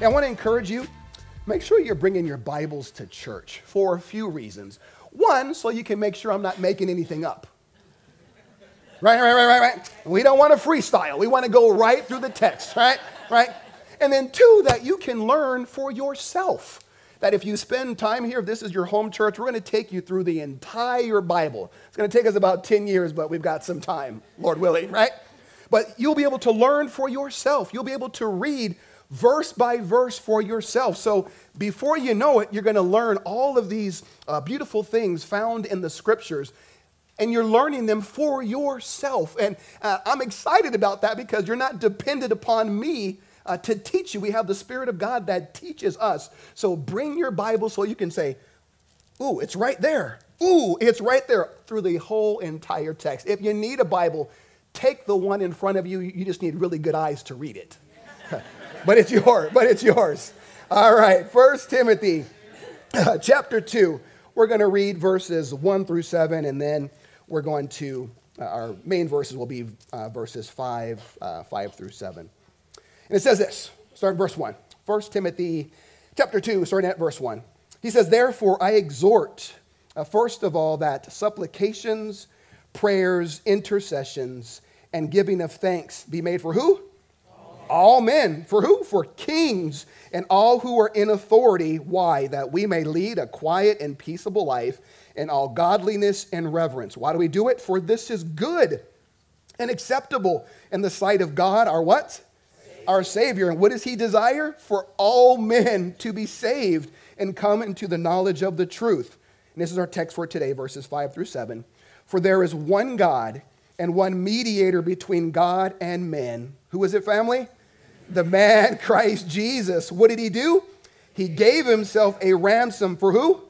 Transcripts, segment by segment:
I want to encourage you, make sure you're bringing your Bibles to church for a few reasons. One, so you can make sure I'm not making anything up. Right. We don't want to freestyle. We want to go right through the text, right? And then two, that you can learn for yourself. That if you spend time here, if this is your home church, we're going to take you through the entire Bible. It's going to take us about 10 years, but we've got some time, Lord willing, right? But you'll be able to learn for yourself. You'll be able to read verse by verse for yourself. So before you know it, you're going to learn all of these beautiful things found in the scriptures, and you're learning them for yourself. And I'm excited about that because you're not dependent upon me to teach you. We have the Spirit of God that teaches us. So bring your Bible so you can say, ooh, it's right there. Ooh, it's right there, through the whole entire text. If you need a Bible, take the one in front of you. You just need really good eyes to read it. But it's yours. All right, First Timothy chapter 2. We're going to read verses 1 through 7, and then we're going to, our main verses will be verses 5 through 7. And it says this, start in verse 1. 1 Timothy chapter 2, starting at verse 1. He says, therefore I exhort, first of all, that supplications, prayers, intercessions, and giving of thanks be made for who? All men. For who? For kings and all who are in authority. Why? That we may lead a quiet and peaceable life in all godliness and reverence. Why do we do it? For this is good and acceptable in the sight of God, our what? Savior. Our Savior. And what does he desire? For all men to be saved and come into the knowledge of the truth. And this is our text for today, verses 5 through 7. For there is one God and one mediator between God and men. Who is it, family? The man, Christ Jesus. What did he do? He gave himself a ransom for who?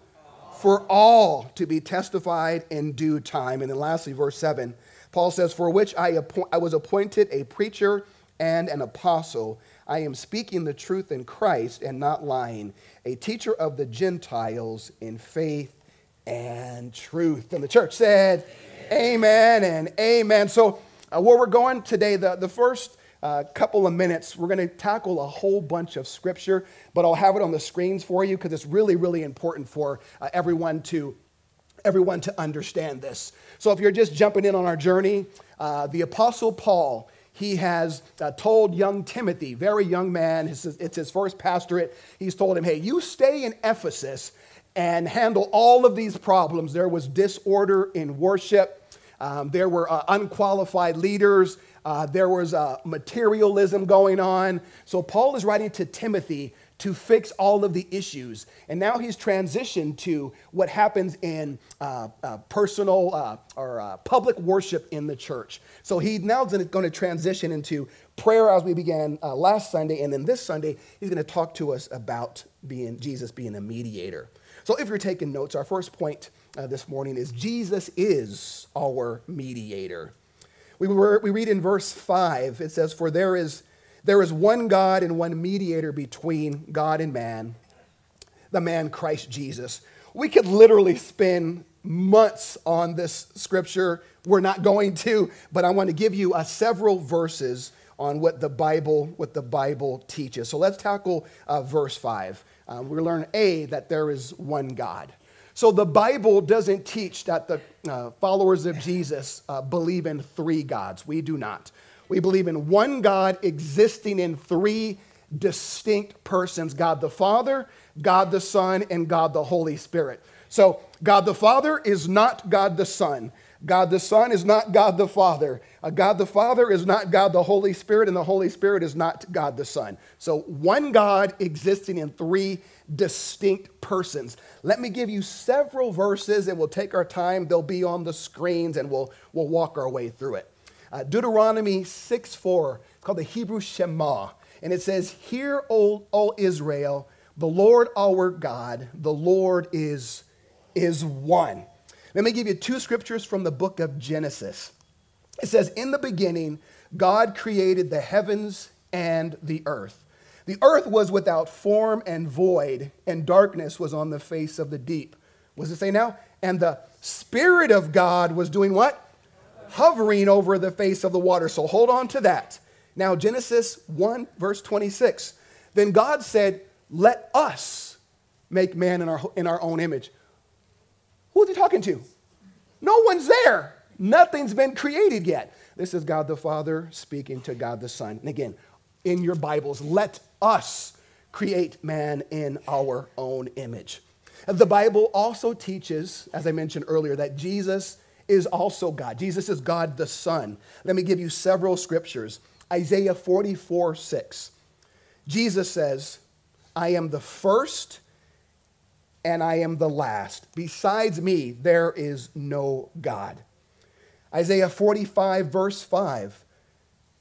For all, to be testified in due time. And then lastly, verse 7, Paul says, for which I was appointed a preacher and an apostle. I am speaking the truth in Christ and not lying, a teacher of the Gentiles in faith and truth. And the church said, amen, and amen. So where we're going today, the first couple of minutes, we're going to tackle a whole bunch of scripture, but I'll have it on the screens for you because it's really, really important for everyone to understand this. So if you're just jumping in on our journey, the Apostle Paul, he has told young Timothy, very young man, it's his first pastorate, he's told him, hey, you stay in Ephesus and handle all of these problems. There was disorder in worship. There were unqualified leaders. There was materialism going on. So Paul is writing to Timothy to fix all of the issues. And now he's transitioned to what happens in personal or public worship in the church. So he's now going to transition into prayer as we began last Sunday. And then this Sunday, he's going to talk to us about Jesus being a mediator. So if you're taking notes, our first point this morning is Jesus is our mediator. We read in verse 5, it says, for there is one God and one mediator between God and man, the man Christ Jesus. We could literally spend months on this scripture. We're not going to, but I want to give you several verses on what the Bible teaches. So let's tackle verse 5. We learn, A, that there is one God. So the Bible doesn't teach that the followers of Jesus believe in three gods. We do not. We believe in one God existing in three distinct persons, God the Father, God the Son, and God the Holy Spirit. So God the Father is not God the Son. God the Son is not God the Father. God the Father is not God the Holy Spirit, and the Holy Spirit is not God the Son. So one God existing in three distinct persons. Let me give you several verses, and we'll take our time. They'll be on the screens, and we'll walk our way through it. Deuteronomy 6:4, called the Hebrew Shema, and it says, hear, O Israel, the Lord our God, the Lord is one. Let me give you two scriptures from the book of Genesis. It says, in the beginning, God created the heavens and the earth. The earth was without form and void, and darkness was on the face of the deep. What does it say now? And the Spirit of God was doing what? Hovering over the face of the water. So hold on to that. Now, Genesis 1, verse 26. Then God said, let us make man in our own image. Who's he talking to? No one's there. Nothing's been created yet. This is God the Father speaking to God the Son. And again, in your Bibles, let us create man in our own image. The Bible also teaches, as I mentioned earlier, that Jesus is also God. Jesus is God the Son. Let me give you several scriptures. Isaiah 44:6. Jesus says, I am the first and I am the last. Besides me, there is no God. Isaiah 45:5.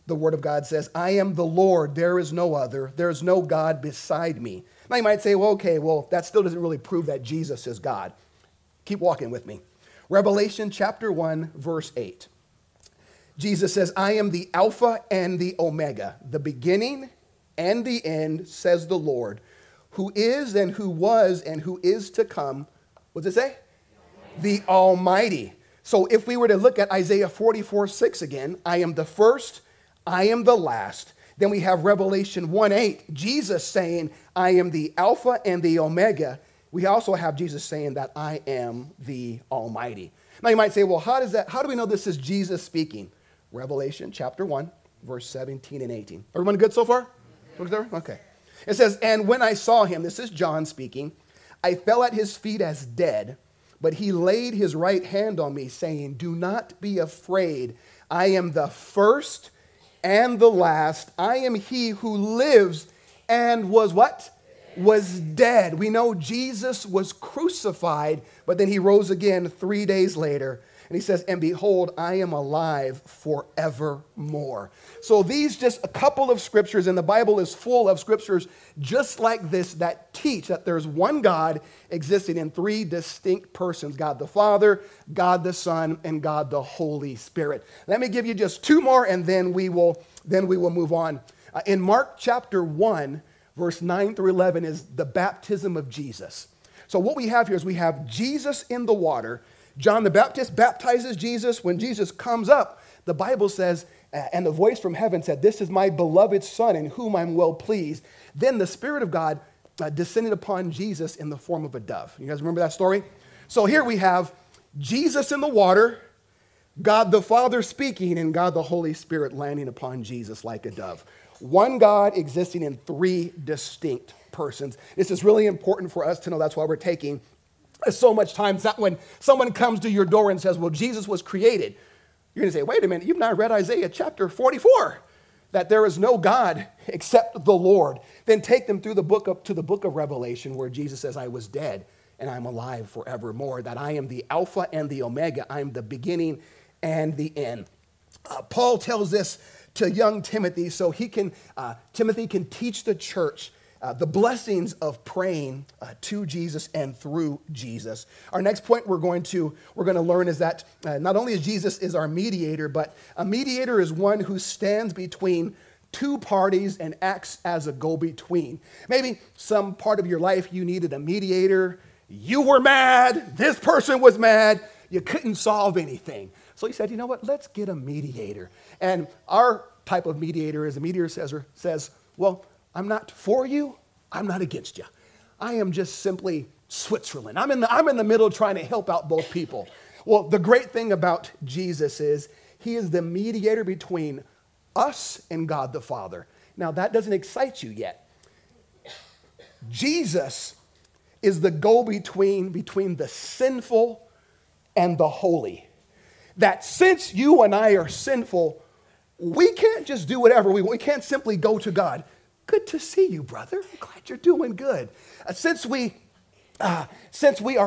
The word of God says, I am the Lord, there is no other. There is no God beside me. Now you might say, well, okay, well, that still doesn't really prove that Jesus is God. Keep walking with me. Revelation chapter 1, verse 8. Jesus says, I am the Alpha and the Omega, the beginning and the end, says the Lord, who is and who was and who is to come. What does it say? The Almighty. The Almighty. So if we were to look at Isaiah 44:6 again, I am the first, I am the last. Then we have Revelation 1:8, Jesus saying, I am the Alpha and the Omega. We also have Jesus saying that I am the Almighty. Now you might say, well, how do we know this is Jesus speaking? Revelation chapter 1, verse 17 and 18. Everyone good so far? Okay. It says, and when I saw him, this is John speaking, I fell at his feet as dead, but he laid his right hand on me saying, do not be afraid. I am the first and the last. I am he who lives and was what? Dead. Was dead. We know Jesus was crucified, but then he rose again 3 days later. And he says, and behold, I am alive forevermore. So these just a couple of scriptures, and the Bible is full of scriptures just like this that teach that there's one God existing in three distinct persons, God the Father, God the Son, and God the Holy Spirit. Let me give you just two more, and then we will move on. In Mark chapter 1, verse 9 through 11 is the baptism of Jesus. So what we have here is we have Jesus in the water. John the Baptist baptizes Jesus. When Jesus comes up, the Bible says, and the voice from heaven said, this is my beloved Son in whom I'm well pleased. Then the Spirit of God descended upon Jesus in the form of a dove. You guys remember that story? So here we have Jesus in the water, God the Father speaking, and God the Holy Spirit landing upon Jesus like a dove. One God existing in three distinct persons. This is really important for us to know. That's why we're taking so much times that when someone comes to your door and says, well, Jesus was created, you're going to say, wait a minute, you've not read Isaiah chapter 44, that there is no God except the Lord. Then take them through the book up to the book of Revelation where Jesus says, I was dead and I'm alive forevermore, that I am the Alpha and the Omega. I'm the beginning and the end. Paul tells this to young Timothy so he can, Timothy can teach the church the blessings of praying to Jesus and through Jesus. Our next point we're going to learn is that not only is Jesus is our mediator, but a mediator is one who stands between two parties and acts as a go-between. Maybe some part of your life you needed a mediator. You were mad. This person was mad. You couldn't solve anything. So he said, you know what? Let's get a mediator. And our type of mediator is a mediator says, well, I'm not for you, I'm not against you. I am just simply Switzerland. I'm in the middle trying to help out both people. Well, the great thing about Jesus is he is the mediator between us and God the Father. Now, that doesn't excite you yet. Jesus is the go-between between the sinful and the holy. That since you and I are sinful, we can't just do whatever we want. We can't simply go to God. Good to see you, brother. I'm glad you're doing good. Since we are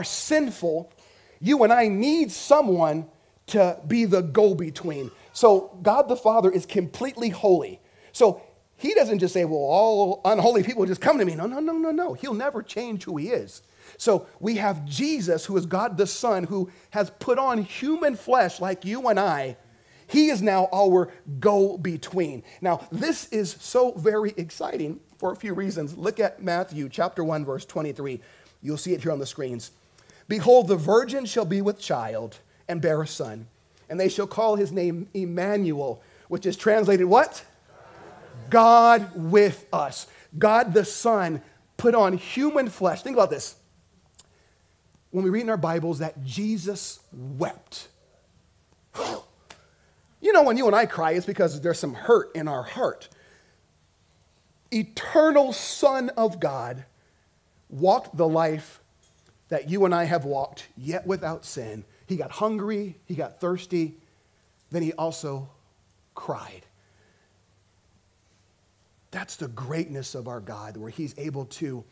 sinful, you and I need someone to be the go-between. So God the Father is completely holy. So he doesn't just say, well, all unholy people just come to me. No. He'll never change who he is. So we have Jesus, who is God the Son, who has put on human flesh like you and I. He is now our go-between. Now, this is so very exciting for a few reasons. Look at Matthew chapter 1, verse 23. You'll see it here on the screens. Behold, the virgin shall be with child and bear a son, and they shall call his name Emmanuel, which is translated what? God with us. God the Son put on human flesh. Think about this. When we read in our Bibles that Jesus wept. You know, when you and I cry, it's because there's some hurt in our heart. Eternal Son of God walked the life that you and I have walked, yet without sin. He got hungry, he got thirsty, then he also cried. That's the greatness of our God, where he's able to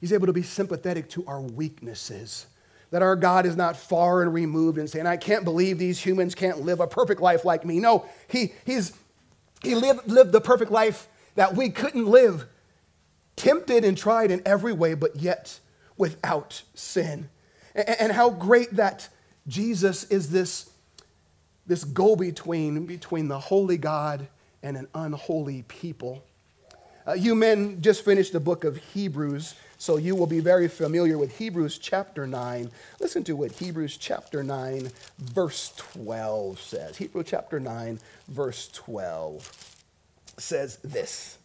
be sympathetic to our weaknesses. That our God is not far and removed and saying, I can't believe these humans can't live a perfect life like me. No, he lived the perfect life that we couldn't live, tempted and tried in every way, but yet without sin. And how great that Jesus is this go-between between the holy God and an unholy people. You men just finished the book of Hebrews, so you will be very familiar with Hebrews chapter 9. Listen to what Hebrews chapter 9, verse 12 says. Hebrews chapter 9, verse 12 says this.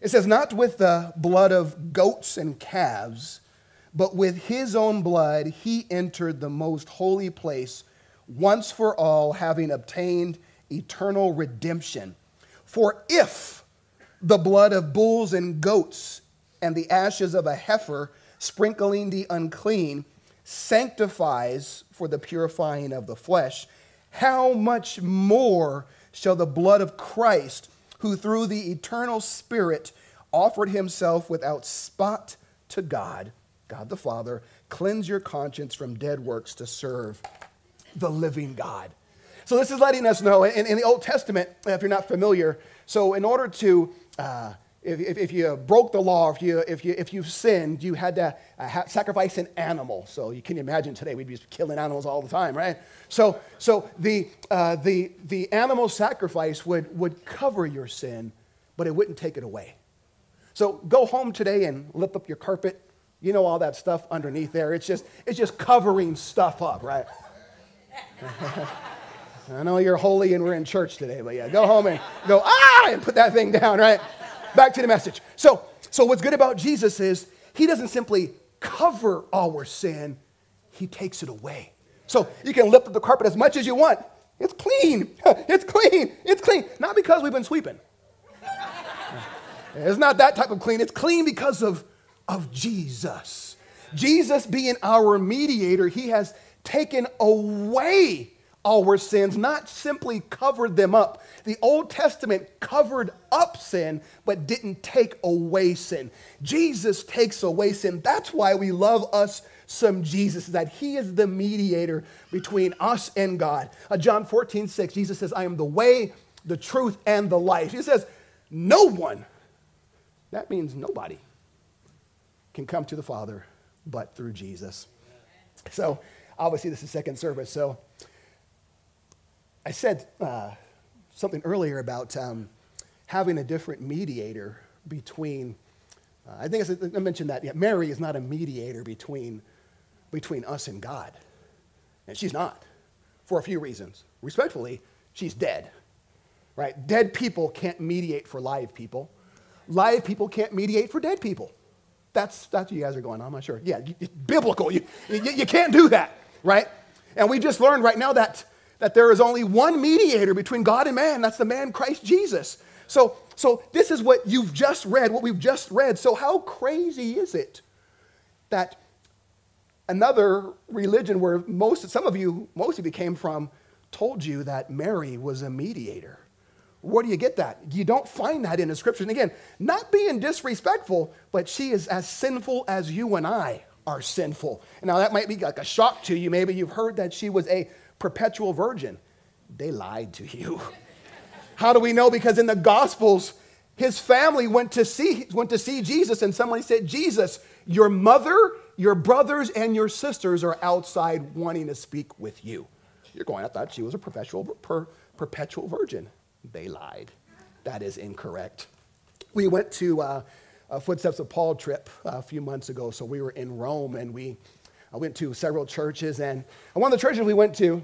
It says, not with the blood of goats and calves, but with his own blood he entered the most holy place once for all, having obtained eternal redemption. For if the blood of bulls and goats and the ashes of a heifer sprinkling the unclean sanctifies for the purifying of the flesh, how much more shall the blood of Christ, who through the eternal Spirit offered himself without spot to God, God the Father, cleanse your conscience from dead works to serve the living God. So this is letting us know, in the Old Testament, if you're not familiar, so in order to, if you broke the law, if you've sinned, you had to sacrifice an animal. So you can imagine today we'd be killing animals all the time, right? So the animal sacrifice would cover your sin, but it wouldn't take it away. So go home today and lift up your carpet. You know all that stuff underneath there. It's just covering stuff up, right? I know you're holy and we're in church today, but yeah, go home and go, and put that thing down, right? Back to the message. So what's good about Jesus is he doesn't simply cover our sin, he takes it away. So you can lift up the carpet as much as you want. It's clean, it's clean, it's clean. Not because we've been sweeping. It's not that type of clean. It's clean because of Jesus. Jesus being our mediator, he has taken away our sins, not simply covered them up. The Old Testament covered up sin, but didn't take away sin. Jesus takes away sin. That's why we love us some Jesus, that he is the mediator between us and God. John 14:6, Jesus says, I am the way, the truth, and the life. He says, no one, that means nobody, can come to the Father but through Jesus. So, obviously this is second service, so I said something earlier about having a different mediator between, I think I mentioned that, yeah, Mary is not a mediator between us and God. And she's not, for a few reasons. Respectfully, she's dead, right? Dead people can't mediate for live people. Live people can't mediate for dead people. That's what you guys are going on, I'm not sure. Yeah, it's biblical, you can't do that, right? And we just learned right now that there is only one mediator between God and man. That's the man, Christ Jesus. So this is what you've just read, what we've just read. So how crazy is it that another religion where most of you came from told you that Mary was a mediator? Where do you get that? You don't find that in the scriptures. And again, not being disrespectful, but she is as sinful as you and I are sinful. And now that might be like a shock to you. Maybe you've heard that she was a perpetual virgin. They lied to you. How do we know? Because in the Gospels, his family went to see Jesus, and somebody said, Jesus, your mother, your brothers, and your sisters are outside wanting to speak with you. You're going, I thought she was a perpetual virgin. They lied. That is incorrect. We went to a Footsteps of Paul trip a few months ago, so we were in Rome, and I went to several churches, and one of the churches we went to,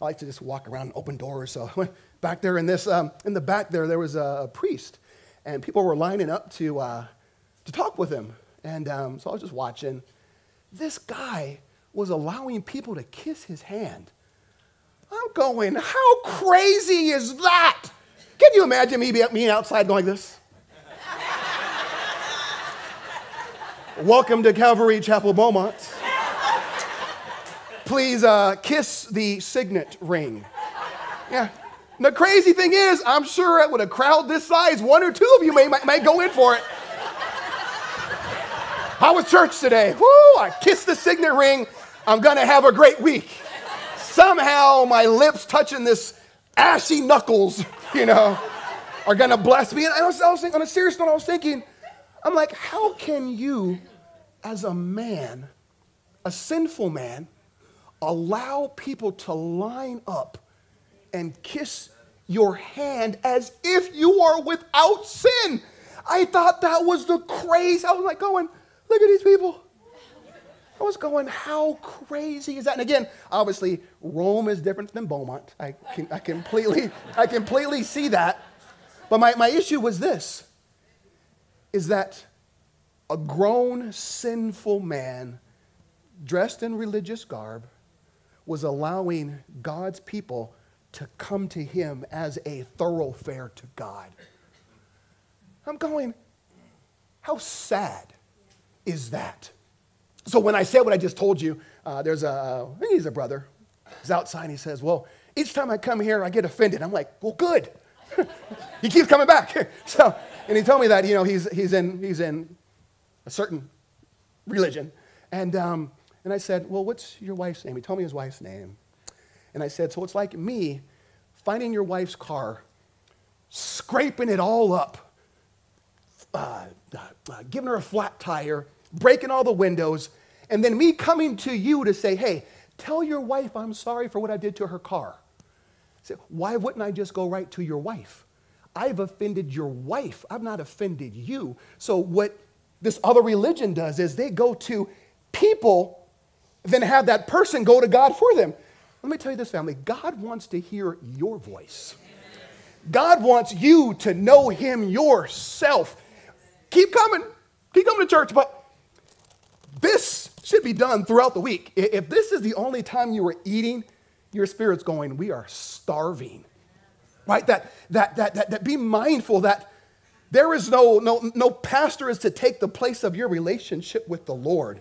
I like to just walk around and open doors. So I went back there in the back there was a priest, and people were lining up to talk with him. And so I was just watching. This guy was allowing people to kiss his hand. I'm going, how crazy is that? Can you imagine me outside going like this? Welcome to Calvary Chapel Beaumont. Please kiss the signet ring. Yeah. And the crazy thing is, I'm sure with a crowd this size, one or two of you may go in for it. How was church today? Woo! I kissed the signet ring. I'm going to have a great week. Somehow my lips touching this ashy knuckles, you know, are going to bless me. And I was thinking, on a serious note, I was thinking, I'm like, how can you, as a man, a sinful man, allow people to line up and kiss your hand as if you are without sin? I thought that was the craze. I was like going, look at these people. I was going, how crazy is that? And again, obviously, Rome is different than Beaumont. I completely see that. But my issue was this, is that a grown, sinful man dressed in religious garb was allowing God's people to come to him as a thoroughfare to God. I'm going, how sad is that? So when I said what I just told you, I think he's a brother. He's outside and he says, well, each time I come here, I get offended. I'm like, well, good. He keeps coming back. So, and he told me that, you know, he's in a certain religion. And I said, well, what's your wife's name? He told me his wife's name. And I said, so it's like me finding your wife's car, scraping it all up, giving her a flat tire, breaking all the windows, and then me coming to you to say, hey, tell your wife I'm sorry for what I did to her car. I said, why wouldn't I just go right to your wife? I've offended your wife. I've not offended you. So what this other religion does is they go to people, then have that person go to God for them. Let me tell you this, family. God wants to hear your voice. God wants you to know him yourself. Keep coming. Keep coming to church, but this should be done throughout the week. If this is the only time you were eating, your spirit's going, we are starving. Right? That be mindful that there is no pastor is to take the place of your relationship with the Lord.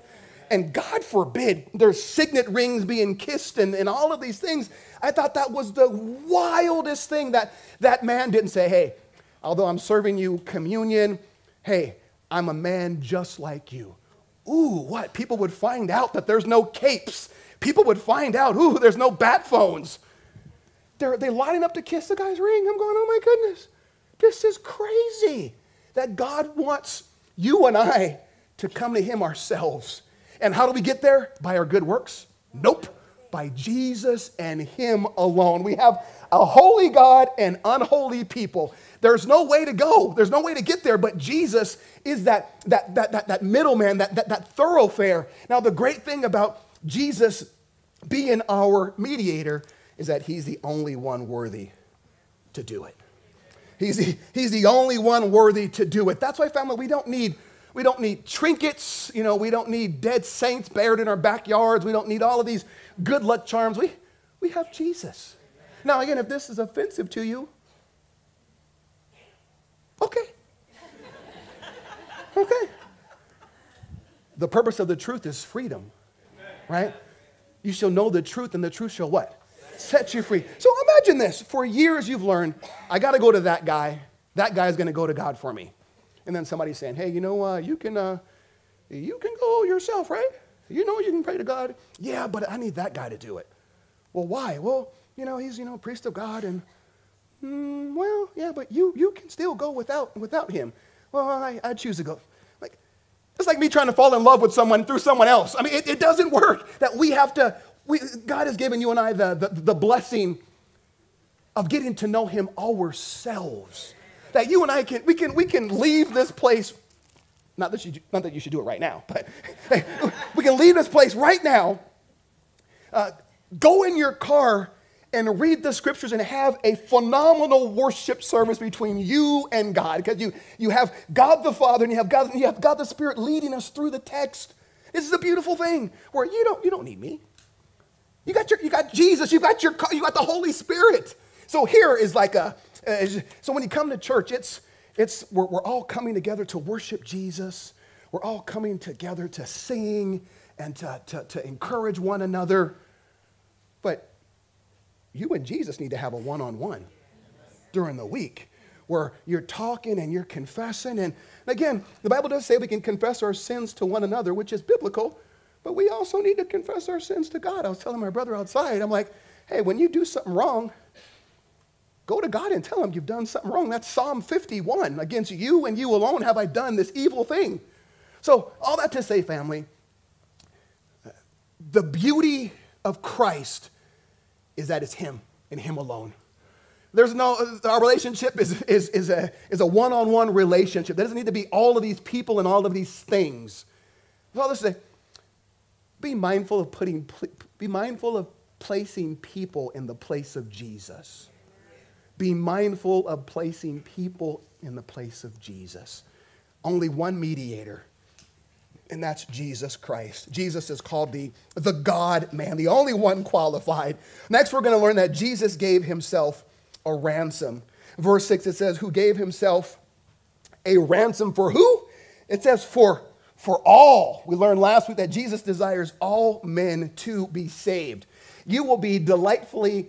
And God forbid there's signet rings being kissed and all of these things. I thought that was the wildest thing that man didn't say, hey, although I'm serving you communion, hey, I'm a man just like you. Ooh, what? People would find out that there's no capes. People would find out, ooh, there's no bat phones. They're lining up to kiss the guy's ring. I'm going, oh my goodness, this is crazy that God wants you and I to come to him ourselves. And how do we get there? By our good works? Nope. By Jesus and him alone. We have a holy God and unholy people. There's no way to go. There's no way to get there, but Jesus is that middleman, that thoroughfare. Now, the great thing about Jesus being our mediator is that he's the only one worthy to do it. He's the only one worthy to do it. That's why, family, we don't need trinkets. You know, we don't need dead saints buried in our backyards. We don't need all of these good luck charms. We have Jesus. Now, again, if this is offensive to you, okay. Okay. The purpose of the truth is freedom, right? You shall know the truth, and the truth shall what? Set you free. So imagine this. For years you've learned, I got to go to that guy. That guy's going to go to God for me. And then somebody's saying, hey, you know, you can go yourself, right? You know you can pray to God. Yeah, but I need that guy to do it. Well, why? Well, you know, he's, you know, priest of God, and, well, yeah, but you can still go without him. Well, I choose to go. Like, it's like me trying to fall in love with someone through someone else. I mean, it doesn't work. That we have to, God has given you and I the blessing of getting to know him ourselves. That you and I can leave this place, not that you should do it right now, but we can leave this place right now, go in your car and read the scriptures and have a phenomenal worship service between you and God. Because you have God the Father and you have God the Spirit leading us through the text. This is a beautiful thing where you don't need me. You got Jesus, you got the Holy Spirit. So here is like so when you come to church, we're all coming together to worship Jesus. We're all coming together to sing and to encourage one another. But you and Jesus need to have a one-on-one during the week where you're talking and you're confessing. And again, the Bible does say we can confess our sins to one another, which is biblical, but we also need to confess our sins to God. I was telling my brother outside, I'm like, hey, when you do something wrong, go to God and tell him you've done something wrong. That's Psalm 51. Against you and you alone have I done this evil thing. So all that to say, family, the beauty of Christ is that it's him and him alone. Our relationship is a one-on-one relationship. There doesn't need to be all of these people and all of these things. So all this to say, be mindful of placing people in the place of Jesus. Be mindful of placing people in the place of Jesus. Only one mediator, and that's Jesus Christ. Jesus is called the God-man, the only one qualified. Next, we're going to learn that Jesus gave himself a ransom. Verse 6, it says, who gave himself a ransom for who? It says for all. We learned last week that Jesus desires all men to be saved. You will be delighted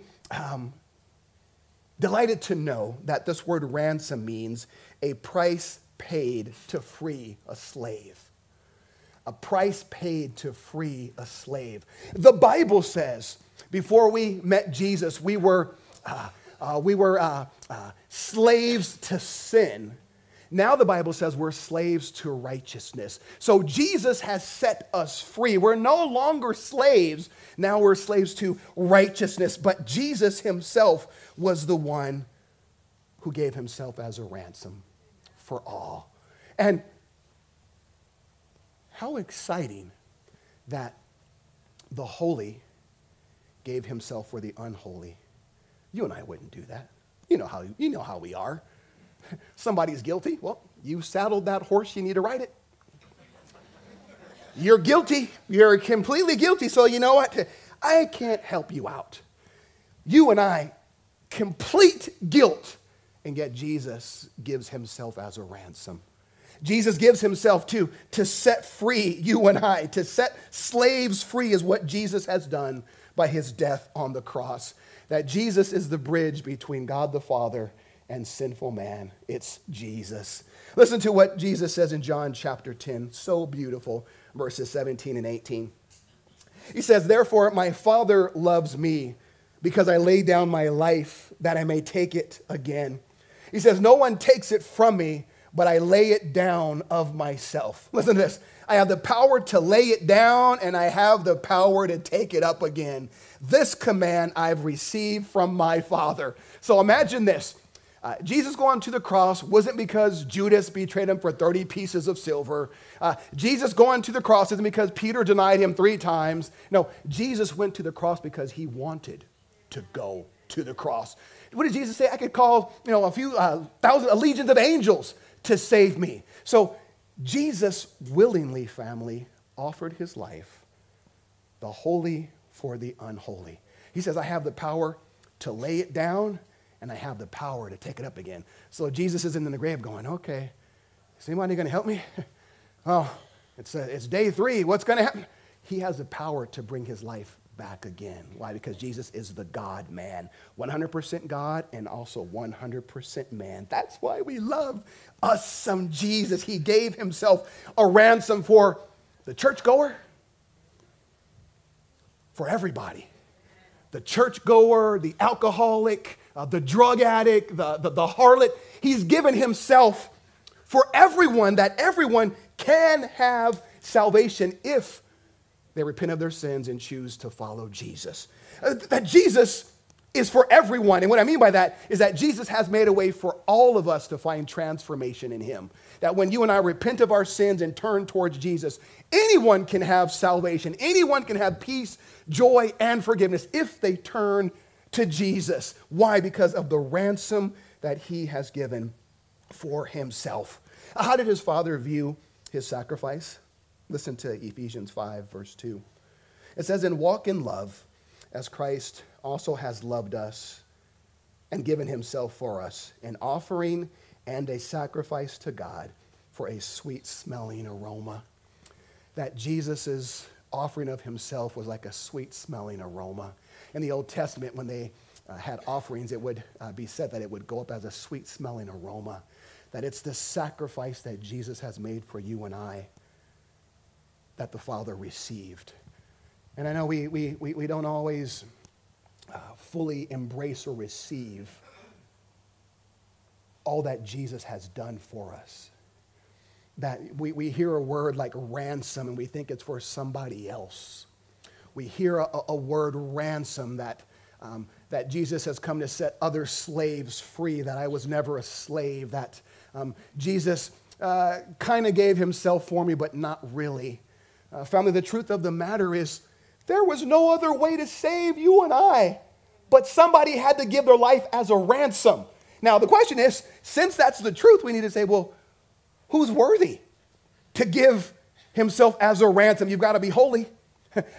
to know that this word ransom means a price paid to free a slave. A price paid to free a slave. The Bible says before we met Jesus, we were slaves to sin. Now the Bible says we're slaves to righteousness. So Jesus has set us free. We're no longer slaves. Now we're slaves to righteousness. But Jesus himself was the one who gave himself as a ransom for all. And how exciting that the holy gave himself for the unholy. You and I wouldn't do that. You know how we are. Somebody's guilty. Well, you saddled that horse. You need to ride it. You're guilty. You're completely guilty. So you know what? I can't help you out. You and I, complete guilt. And yet Jesus gives himself as a ransom. Jesus gives himself to set free you and I. To set slaves free is what Jesus has done by his death on the cross. That Jesus is the bridge between God the Father and sinful man. It's Jesus. Listen to what Jesus says in John chapter 10. So beautiful. Verses 17 and 18. He says, therefore, my Father loves me because I lay down my life that I may take it again. He says, no one takes it from me, but I lay it down of myself. Listen to this. I have the power to lay it down and I have the power to take it up again. This command I've received from my Father. So imagine this. Jesus going to the cross wasn't because Judas betrayed him for 30 pieces of silver. Jesus going to the cross isn't because Peter denied him 3 times. No, Jesus went to the cross because he wanted to go to the cross. What did Jesus say? I could call, a few thousand, legions of angels to save me. So Jesus willingly, family, offered his life, the holy for the unholy. He says, I have the power to lay it down and I have the power to take it up again. So Jesus isn't in the grave going, okay, is anybody going to help me? Oh, it's day 3. What's going to happen? He has the power to bring his life back again. Why? Because Jesus is the God-man. 100% God and also 100% man. That's why we love us some Jesus. He gave himself a ransom for the churchgoer, for everybody. The churchgoer, the alcoholic, the drug addict, the harlot. He's given himself for everyone, that everyone can have salvation if they repent of their sins and choose to follow Jesus. That Jesus is for everyone. And what I mean by that is that Jesus has made a way for all of us to find transformation in him. That when you and I repent of our sins and turn towards Jesus, anyone can have salvation. Anyone can have peace, joy, and forgiveness if they turn to Jesus. Why? Because of the ransom that he has given for himself. How did his father view his sacrifice? Listen to Ephesians 5, verse 2. It says, "And walk in love, as Christ also has loved us and given himself for us, an offering and a sacrifice to God for a sweet-smelling aroma." That Jesus' offering of himself was like a sweet-smelling aroma. In the Old Testament, when they had offerings, it would be said that it would go up as a sweet-smelling aroma, that it's this sacrifice that Jesus has made for you and I that the Father received. And I know we don't always fully embrace or receive all that Jesus has done for us. That we hear a word like ransom and we think it's for somebody else. We hear a word ransom that Jesus has come to set other slaves free, that I was never a slave, that Jesus kind of gave himself for me, but not really. Family, the truth of the matter is there was no other way to save you and I, but somebody had to give their life as a ransom. Now, the question is, since that's the truth, we need to say, well, who's worthy to give himself as a ransom? You've got to be holy.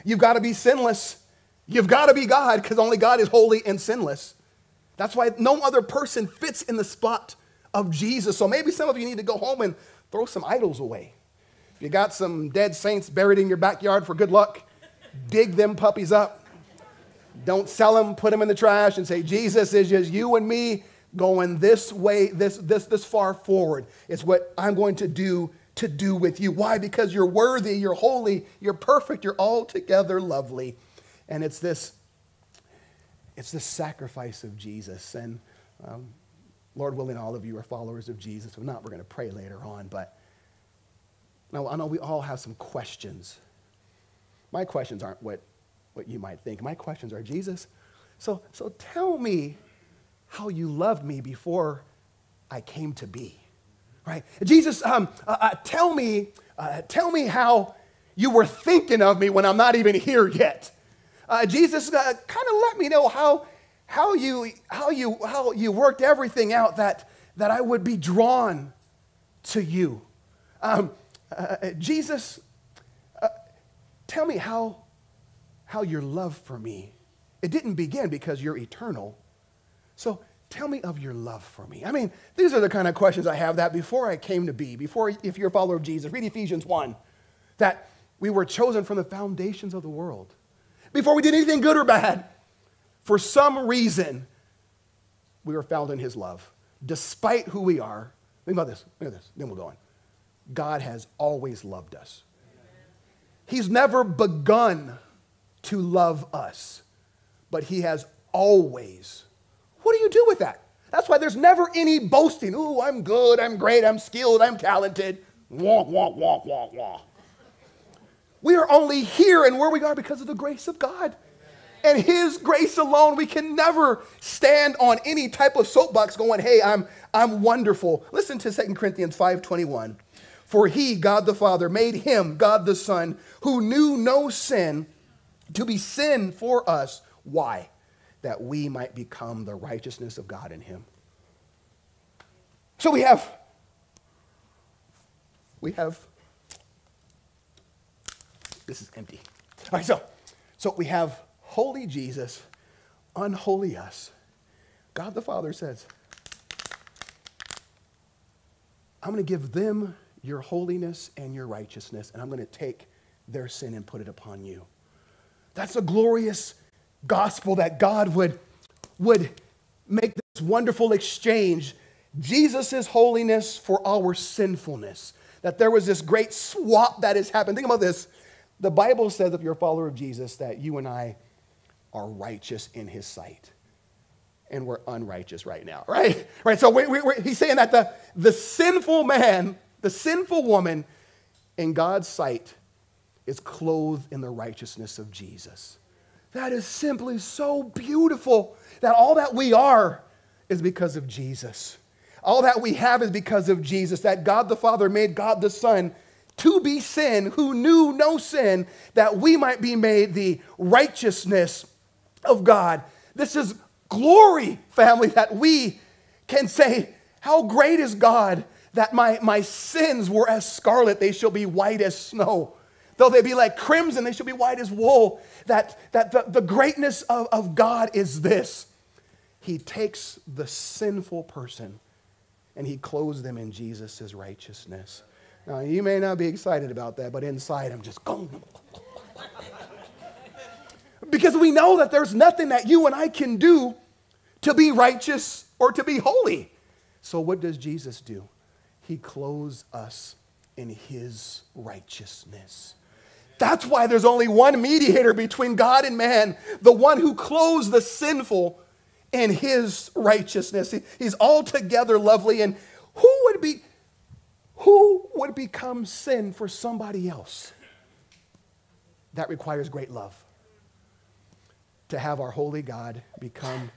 You've got to be sinless. You've got to be God, because only God is holy and sinless. That's why no other person fits in the spot of Jesus. So maybe some of you need to go home and throw some idols away. If you got some dead saints buried in your backyard, for good luck, dig them puppies up. Don't sell them, put them in the trash and say, Jesus is just you and me going this way, this far forward is what I'm going to do with you. Why? Because you're worthy, you're holy, you're perfect, you're altogether lovely. And it's this sacrifice of Jesus. And Lord willing, all of you are followers of Jesus. If not, we're going to pray later on. But now, I know we all have some questions. My questions aren't what you might think. My questions are, Jesus, so tell me how you loved me before I came to be, right? Jesus, tell me how you were thinking of me when I'm not even here yet. Jesus, kind of let me know how you worked everything out that I would be drawn to you. Jesus, tell me how your love for me, it didn't begin because you're eternal. So tell me of your love for me. I mean, these are the kind of questions I have that before I came to be, before, if you're a follower of Jesus, read Ephesians 1, that we were chosen from the foundations of the world. Before we did anything good or bad, for some reason, we were found in his love, despite who we are. Think about this, look at this, then we'll go on. God has always loved us. He's never begun to love us, but he has always. What do you do with that? That's why there's never any boasting. Ooh, I'm good, I'm great, I'm skilled, I'm talented. Wonk, wonk, wonk, wonk, wonk. We are only here and where we are because of the grace of God. And his grace alone, we can never stand on any type of soapbox going, hey, I'm wonderful. Listen to 2 Corinthians 5:21. For he, God the Father, made him, God the Son, who knew no sin, to be sin for us. Why? That we might become the righteousness of God in him. So we have, this is empty. All right, so we have holy Jesus, unholy us. God the Father says, I'm going to give them your holiness and your righteousness, and I'm going to take their sin and put it upon you. That's a glorious gospel, that God would make this wonderful exchange, Jesus' holiness for our sinfulness, that there was this great swap that has happened. Think about this. The Bible says if you're a follower of Jesus that you and I are righteous in his sight, and we're unrighteous right now, right? Right. So he's saying that the sinful man, the sinful woman in God's sight is clothed in the righteousness of Jesus. That is simply so beautiful, that all that we are is because of Jesus. All that we have is because of Jesus, that God the Father made God the Son to be sin, who knew no sin, that we might be made the righteousness of God. This is glory, family, that we can say, how great is God that my sins were as scarlet, they shall be white as snow. Though they be like crimson, they shall be white as wool. That the greatness of God is this. He takes the sinful person and he clothes them in Jesus' righteousness. Now, you may not be excited about that, but inside I'm just going. Because we know that there's nothing that you and I can do to be righteous or to be holy. So what does Jesus do? He clothes us in his righteousness. That's why there's only one mediator between God and man, the one who clothes the sinful in his righteousness. He's altogether lovely. And who would become sin for somebody else? That requires great love. To have our holy God become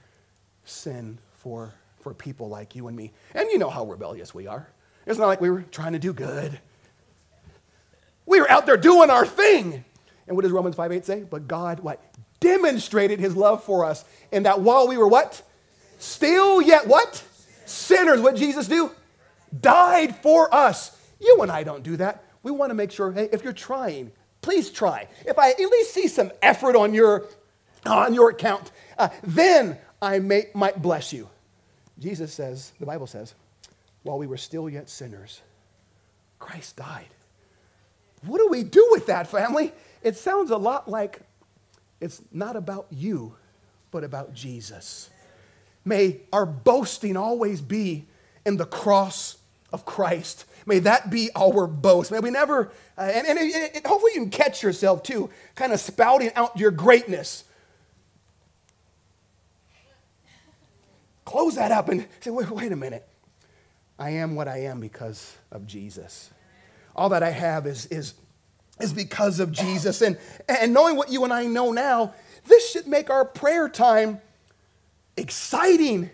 sin for people like you and me. And you know how rebellious we are. It's not like we were trying to do good. We were out there doing our thing. And what does Romans 5:8 say? But God, what? Demonstrated his love for us. And that while we were what? Still yet what? Sinners. What did Jesus do? Died for us. You and I don't do that. We want to make sure, hey, if you're trying, please try. If I at least see some effort on your account, then I might bless you. Jesus says, the Bible says, while we were still yet sinners, Christ died. What do we do with that, family? It sounds a lot like it's not about you, but about Jesus. May our boasting always be in the cross of Christ. May that be our boast. May we never, and hopefully you can catch yourself too, kind of spouting out your greatness. Close that up and say, wait a minute. I am what I am because of Jesus. All that I have is because of Jesus. And knowing what you and I know now, this should make our prayer time exciting,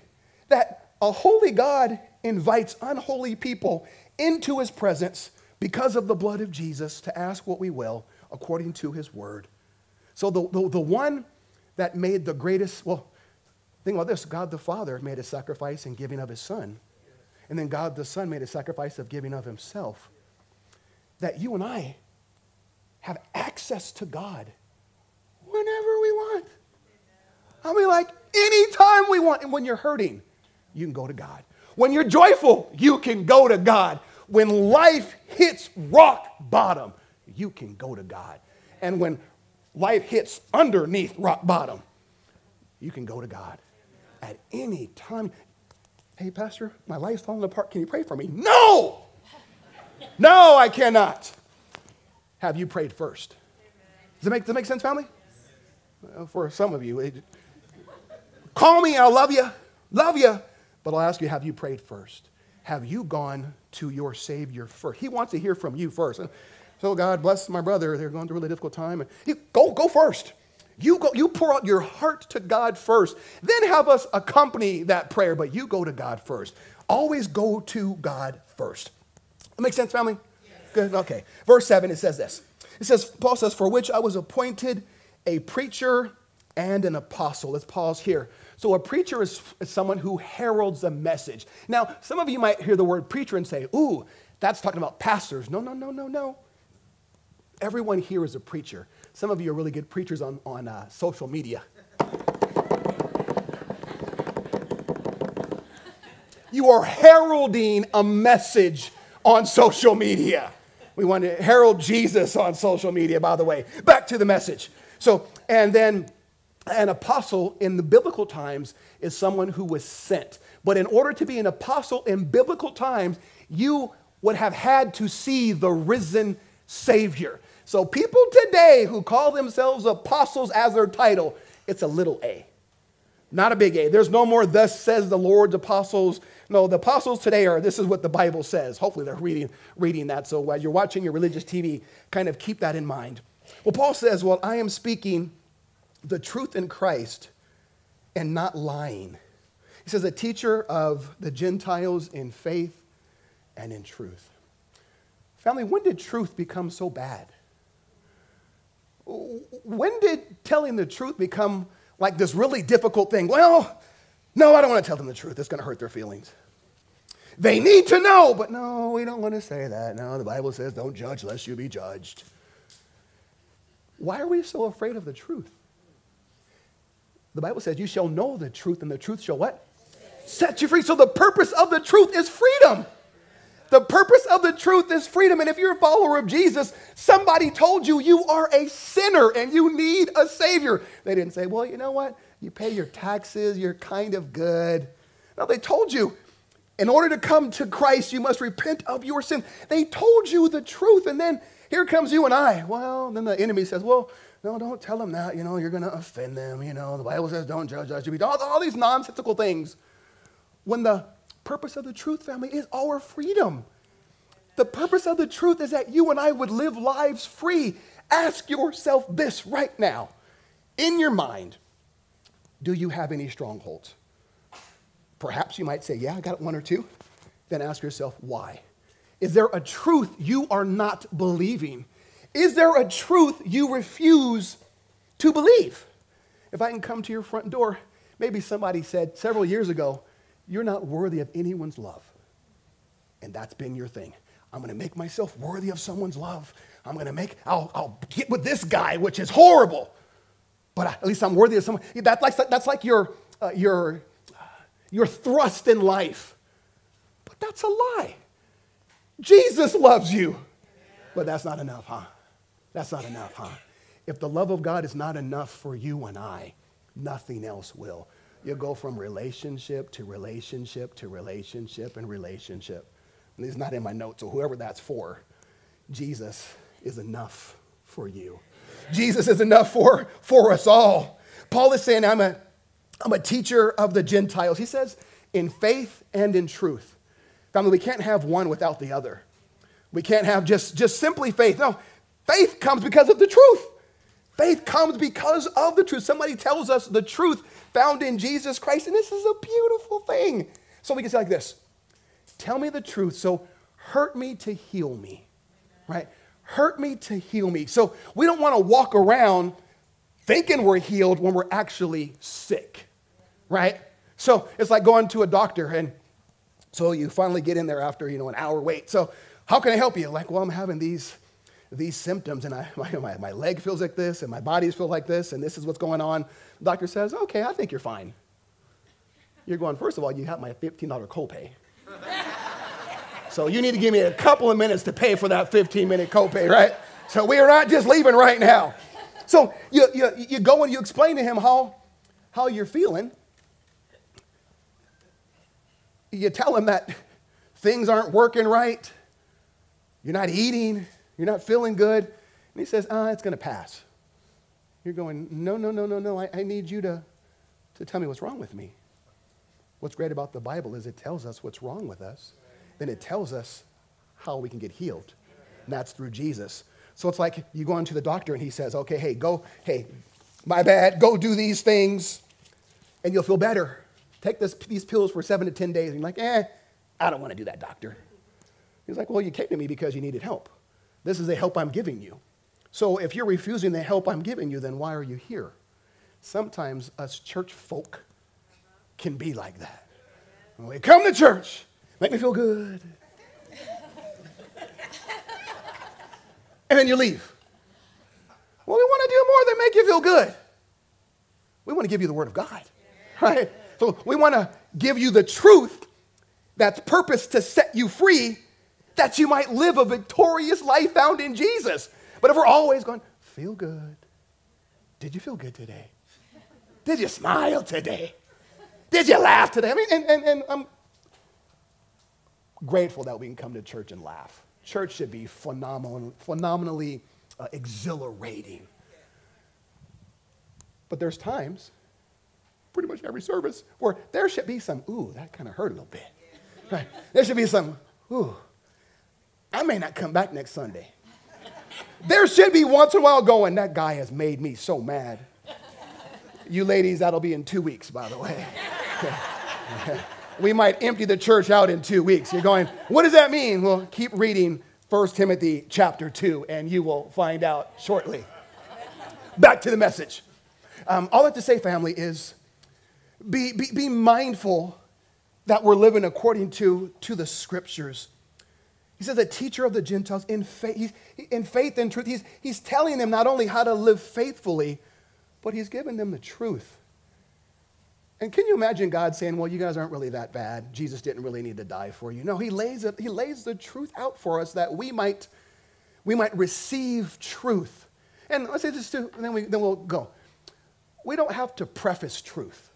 that a holy God invites unholy people into his presence because of the blood of Jesus to ask what we will according to his word. So the one that made the greatest, well, think about this. God the Father made a sacrifice in giving of his Son. And then God the Son made a sacrifice of giving of himself. That you and I have access to God whenever we want. I mean, like, anytime we want. And when you're hurting, you can go to God. When you're joyful, you can go to God. When life hits rock bottom, you can go to God. And when life hits underneath rock bottom, you can go to God at any time. Hey, Pastor, my life's falling apart. Can you pray for me? No! No, I cannot. Have you prayed first? Does that make sense, family? Yes. Well, for some of you, call me, I'll love you, but I'll ask you, have you prayed first? Have you gone to your Savior first? He wants to hear from you first. So God bless my brother. They're going through a really difficult time. Go first. You pour out your heart to God first. Then have us accompany that prayer, but you go to God first. Always go to God first. That makes sense, family? Yes. Good, okay. Verse 7, it says this. It says, Paul says, for which I was appointed a preacher and an apostle. Let's pause here. So a preacher is someone who heralds a message. Now, some of you might hear the word preacher and say, ooh, that's talking about pastors. No. Everyone here is a preacher. Some of you are really good preachers on social media. You are heralding a message on social media. We want to herald Jesus on social media, by the way. Back to the message. So, and then an apostle in the biblical times is someone who was sent. But in order to be an apostle in biblical times, you would have had to see the risen Savior. So people today who call themselves apostles as their title, it's a little a, not a big A. There's no more thus says the Lord's apostles. No, the apostles today are this is what the Bible says. Hopefully they're reading that. So while you're watching your religious TV, kind of keep that in mind. Well, Paul says, well, I am speaking the truth in Christ and not lying. He says, a teacher of the Gentiles in faith and in truth. Family, when did truth become so bad? When did telling the truth become like this really difficult thing. Well, no, I don't want to tell them the truth. It's going to hurt their feelings. They need to know, but no, we don't want to say that. No, the Bible says don't judge lest you be judged. Why are we so afraid of the truth? The Bible says you shall know the truth, and the truth shall what? Set you free. So the purpose of the truth is freedom. The purpose of the truth is freedom. And if you're a follower of Jesus, somebody told you you are a sinner and you need a Savior. They didn't say, well, you know what? You pay your taxes. You're kind of good. No, they told you, in order to come to Christ, you must repent of your sin. They told you the truth. And then here comes you and I. Well, then the enemy says, well, no, don't tell them that. You know, you're going to offend them. You know, the Bible says don't judge us. All these nonsensical things. When the purpose of the truth, family, is our freedom. The purpose of the truth is that you and I would live lives free. Ask yourself this right now. In your mind, do you have any strongholds? Perhaps you might say, yeah, I got one or two. Then ask yourself, why? Is there a truth you are not believing? Is there a truth you refuse to believe? If I can come to your front door, maybe somebody said several years ago, you're not worthy of anyone's love. And that's been your thing. I'm going to make myself worthy of someone's love. I'm going to make, I'll get with this guy, which is horrible. But at least I'm worthy of someone. That's like your thrust in life. But that's a lie. Jesus loves you. But that's not enough, huh? That's not enough, huh? If the love of God is not enough for you and I, nothing else will. You'll go from relationship to relationship to relationship and relationship. And it's not in my notes, so whoever that's for, Jesus is enough for you. Jesus is enough for us all. Paul is saying, I'm a teacher of the Gentiles. He says, in faith and in truth. Family, we can't have one without the other. We can't have just simply faith. No, faith comes because of the truth. Faith comes because of the truth. Somebody tells us the truth found in Jesus Christ, and this is a beautiful thing. So we can say like this, tell me the truth, so hurt me to heal me, right? Hurt me to heal me. So we don't want to walk around thinking we're healed when we're actually sick, right? So it's like going to a doctor, and so you finally get in there after, an hour wait. So how can I help you? Like, well, I'm having these symptoms, and my leg feels like this, and my body feels like this, and this is what's going on. The doctor says, okay, I think you're fine. You're going, first of all, you have my $15 copay. So you need to give me a couple of minutes to pay for that 15-minute copay, right? So we are not just leaving right now. So you go and you explain to him how you're feeling. You tell him that things aren't working right. You're not eating. You're not feeling good. And he says, it's going to pass. You're going, no. I need you to tell me what's wrong with me. What's great about the Bible is it tells us what's wrong with us. Then it tells us how we can get healed. And that's through Jesus. So it's like you go on to the doctor and he says, okay, hey, my bad, go do these things and you'll feel better. Take these pills for 7 to 10 days. And you're like, I don't want to do that, doctor. He's like, well, you came to me because you needed help. This is the help I'm giving you. So if you're refusing the help I'm giving you, then why are you here? Sometimes us church folk can be like that. We come to church, make me feel good. And then you leave. Well, we want to do more than make you feel good. We want to give you the word of God, right? So we want to give you the truth that's purposed to set you free, that you might live a victorious life found in Jesus. But if we're always going, feel good. Did you feel good today? Did you smile today? Did you laugh today? I mean, and I'm grateful that we can come to church and laugh. Church should be phenomenally exhilarating. But there's times, pretty much every service, where there should be some, ooh, that kind of hurt a little bit. Right? There should be some, ooh, I may not come back next Sunday. There should be once in a while going, that guy has made me so mad. You ladies, that'll be in 2 weeks, by the way. We might empty the church out in 2 weeks. You're going, what does that mean? Well, keep reading First Timothy chapter 2, and you will find out shortly. Back to the message. All that to say, family, is be mindful that we're living according to the Scriptures. He says, a teacher of the Gentiles in faith and truth. He's telling them not only how to live faithfully, but he's giving them the truth. And can you imagine God saying, well, you guys aren't really that bad. Jesus didn't really need to die for you. No, he lays the truth out for us that we might receive truth. And let's say this too, and then we'll go. We don't have to preface truth.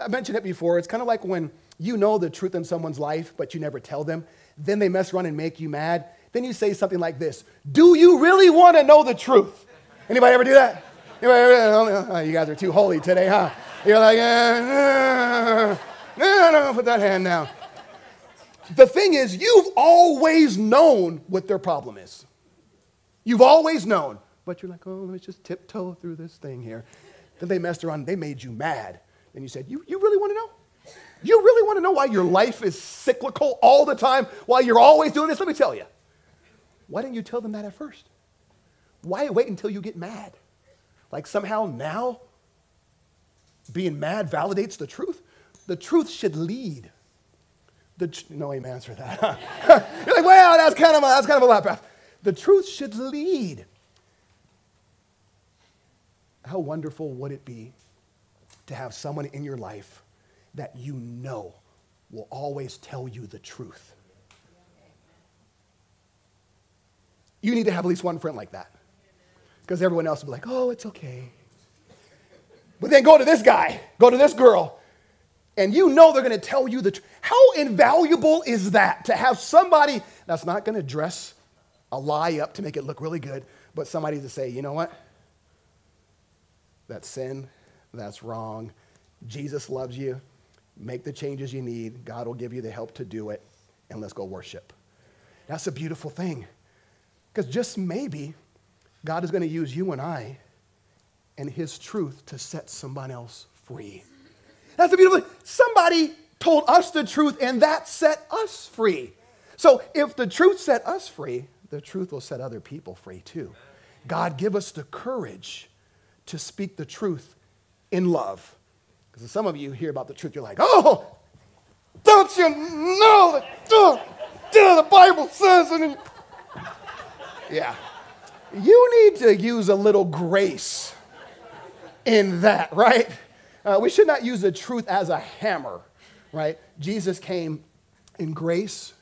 I mentioned it before. It's kind of like when you know the truth in someone's life, but you never tell them. Then they mess around and make you mad. Then you say something like this: do you really want to know the truth? Anybody ever do that? Oh, you guys are too holy today, huh? You're like, no, put that hand down. The thing is, you've always known what their problem is. You've always known. But you're like, oh, let me just tiptoe through this thing here. Then they messed around and they made you mad. Then you said, you really want to know? You really want to know why your life is cyclical all the time, why you're always doing this? Let me tell you. Why didn't you tell them that at first? Why wait until you get mad? Like somehow now being mad validates the truth? The truth should lead. No amens for that. Huh? You're like, well, that's kind of a lap path. The truth should lead. How wonderful would it be to have someone in your life that you know will always tell you the truth? You need to have at least one friend like that, because everyone else will be like, oh, it's okay. But then go to this guy, go to this girl, and you know they're going to tell you the truth. How invaluable is that, to have somebody that's not going to dress a lie up to make it look really good, but somebody to say, you know what? That's sin, that's wrong. Jesus loves you. Make the changes you need. God will give you the help to do it, and let's go worship. That's a beautiful thing, because just maybe God is going to use you and I and his truth to set someone else free. That's a beautiful thing. Somebody told us the truth, and that set us free. So if the truth set us free, the truth will set other people free too. God, give us the courage to speak the truth in love. Because some of you hear about the truth, you're like, oh, don't you know that the Bible says? And yeah. You need to use a little grace in that, right? We should not use the truth as a hammer, right? Jesus came in grace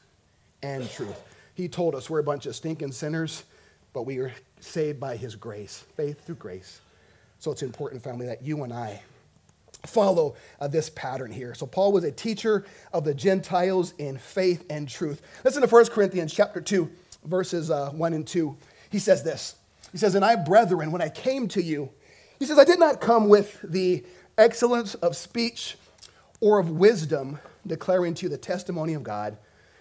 and truth. He told us we're a bunch of stinking sinners, but we are saved by his grace, faith through grace. So it's important, family, that you and I follow this pattern here. So Paul was a teacher of the Gentiles in faith and truth. Listen to 1 Corinthians chapter 2, verses 1 and 2. He says this. He says, and I, brethren, when I came to you, he says, I did not come with the excellence of speech or of wisdom, declaring to you the testimony of God.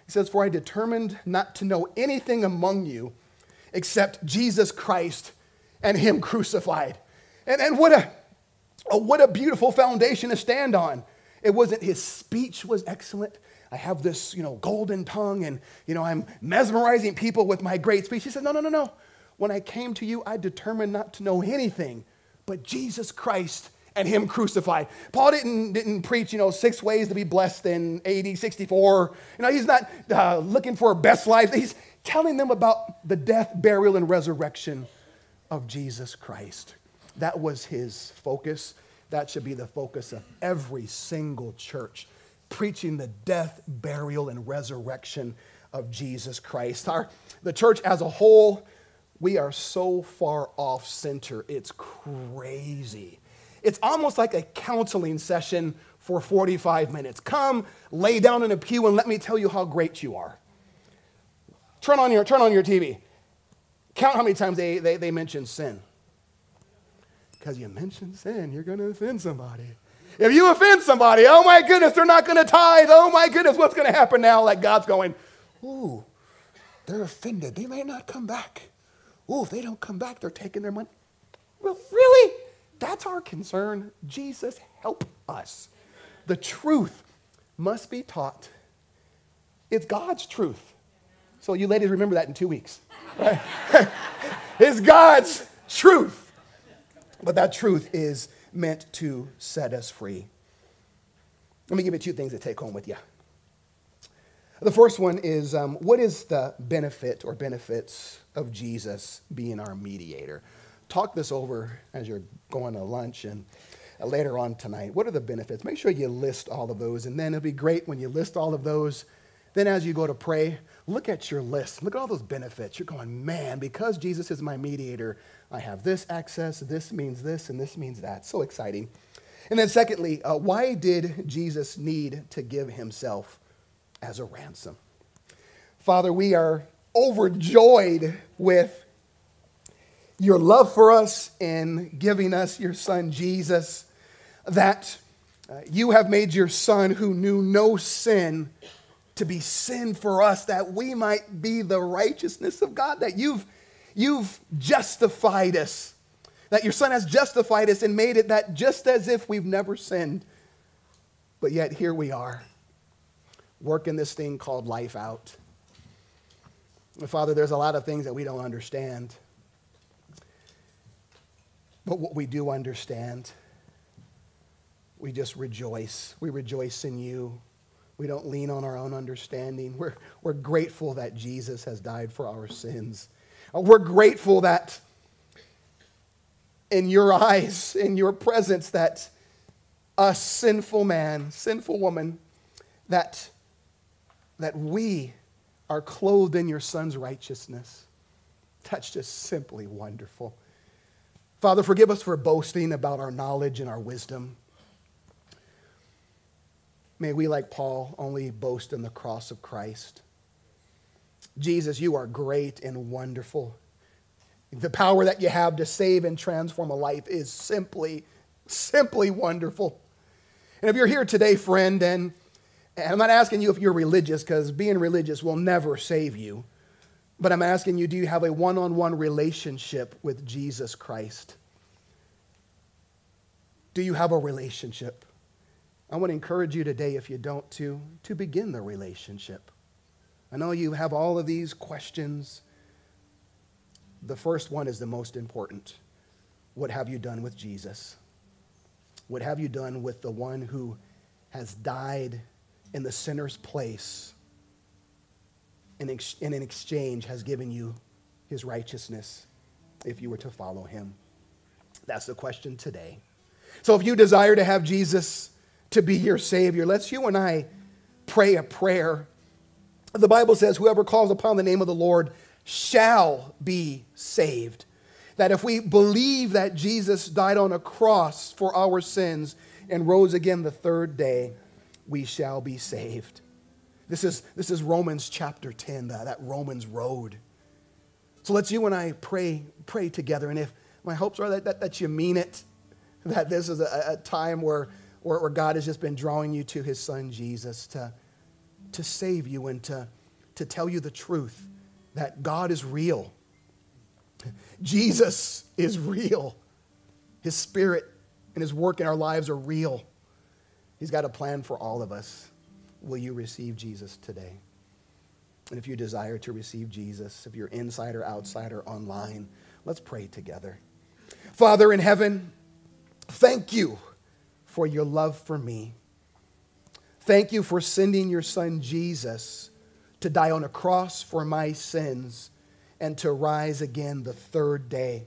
He says, for I determined not to know anything among you except Jesus Christ and him crucified. And what a beautiful foundation to stand on. It wasn't his speech was excellent. I have this, golden tongue, and, I'm mesmerizing people with my great speech. He said, no. When I came to you, I determined not to know anything but Jesus Christ and him crucified. Paul didn't preach, 6 ways to be blessed in AD 64. He's not looking for best life. He's telling them about the death, burial, and resurrection of Jesus Christ. That was his focus. That should be the focus of every single church, preaching the death, burial, and resurrection of Jesus Christ. The church as a whole, we are so far off center. It's crazy. It's almost like a counseling session for 45 minutes. Come, lay down in a pew, and let me tell you how great you are. Turn on your TV. Count how many times they mention sin. Because you mention sin, you're going to offend somebody. If you offend somebody, oh my goodness, they're not going to tithe. Oh my goodness, what's going to happen now? Like God's going, ooh, they're offended. They may not come back. Ooh, if they don't come back, they're taking their money. Well, really? That's our concern. Jesus, help us. The truth must be taught. It's God's truth. So you ladies remember that in 2 weeks. Right? It's God's truth. But that truth is meant to set us free. Let me give you two things to take home with you. The first one is, what is the benefit or benefits of Jesus being our mediator? Talk this over as you're going to lunch and later on tonight. What are the benefits? Make sure you list all of those, and then it'll be great when you list all of those. Then as you go to pray, look at your list. Look at all those benefits. You're going, man, because Jesus is my mediator, I have this access, this means this, and this means that. So exciting. And then secondly, why did Jesus need to give himself as a ransom? Father, we are overjoyed with your love for us in giving us your son, Jesus, that you have made your son who knew no sin to be sin for us, that we might be the righteousness of God, that you've justified us, that your son has justified us and made it that just as if we've never sinned. But yet here we are, working this thing called life out. And Father, there's a lot of things that we don't understand. But what we do understand, we just rejoice. We rejoice in you. We don't lean on our own understanding. We're grateful that Jesus has died for our sins. We're grateful that in your eyes, in your presence, that us sinful man, sinful woman, that we are clothed in your son's righteousness. That's just simply wonderful. Father, forgive us for boasting about our knowledge and our wisdom. May we, like Paul, only boast in the cross of Christ. Jesus, you are great and wonderful. The power that you have to save and transform a life is simply, simply wonderful. And if you're here today, friend, and I'm not asking you if you're religious, because being religious will never save you, but I'm asking you, do you have a one-on-one relationship with Jesus Christ? Do you have a relationship? I want to encourage you today, if you don't, to begin the relationship. I know you have all of these questions. The first one is the most important. What have you done with Jesus? What have you done with the one who has died in the sinner's place and in exchange has given you his righteousness if you were to follow him? That's the question today. So if you desire to have Jesus to be your Savior, let's you and I pray a prayer. The Bible says, whoever calls upon the name of the Lord shall be saved. That if we believe that Jesus died on a cross for our sins and rose again the third day, we shall be saved. This is Romans chapter 10, that Romans road. So let's you and I pray together. And if my hopes are that you mean it, that this is a time where God has just been drawing you to his son Jesus to save you and to tell you the truth that God is real. Jesus is real. His spirit and his work in our lives are real. He's got a plan for all of us. Will you receive Jesus today? And if you desire to receive Jesus, if you're inside or outside or online, let's pray together. Father in heaven, thank you for your love for me. Thank you for sending your son Jesus to die on a cross for my sins and to rise again the third day.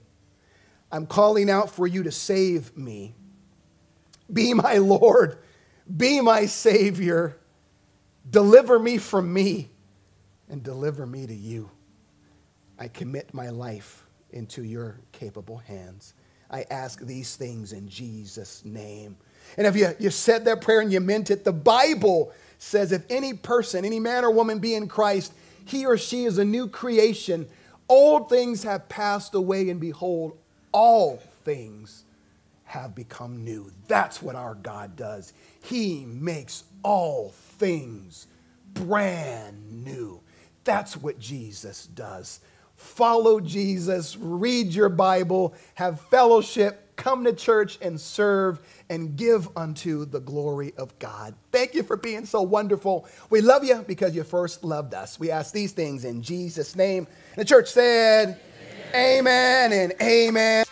I'm calling out for you to save me. Be my Lord. Be my Savior. Deliver me from me and deliver me to you. I commit my life into your capable hands. I ask these things in Jesus' name. And if you said that prayer and you meant it, the Bible says if any person, any man or woman be in Christ, he or she is a new creation. Old things have passed away, and behold, all things have become new. That's what our God does. He makes all things brand new. That's what Jesus does. Follow Jesus, read your Bible, have fellowship, come to church and serve and give unto the glory of God. Thank you for being so wonderful. We love you because you first loved us. We ask these things in Jesus' name. And the church said, amen, amen and amen.